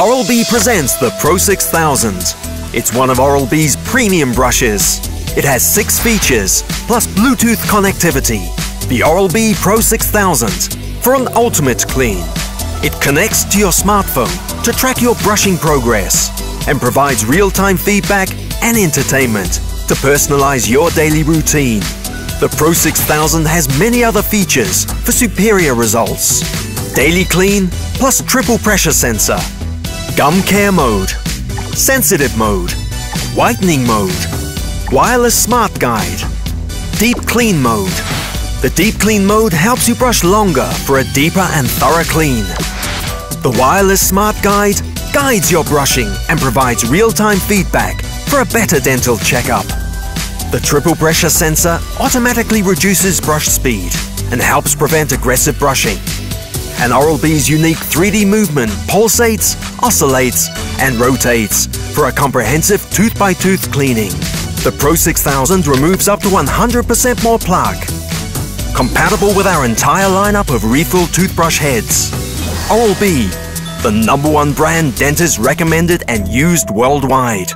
Oral-B presents the Pro 6000. It's one of Oral-B's premium brushes. It has 6 features, plus Bluetooth connectivity. The Oral-B Pro 6000 for an ultimate clean. It connects to your smartphone to track your brushing progress and provides real-time feedback and entertainment to personalize your daily routine. The Pro 6000 has many other features for superior results. Daily clean plus triple pressure sensor, gum care mode, sensitive mode, whitening mode, wireless smart guide, deep clean mode. The deep clean mode helps you brush longer for a deeper and thorough clean. The wireless smart guide guides your brushing and provides real-time feedback for a better dental checkup. The triple pressure sensor automatically reduces brush speed and helps prevent aggressive brushing. And Oral-B's unique 3D movement pulsates, oscillates, and rotates for a comprehensive tooth-by-tooth cleaning. The Pro 6000 removes up to 100% more plaque. Compatible with our entire lineup of refill toothbrush heads. Oral-B, the #1 brand dentists recommended and used worldwide.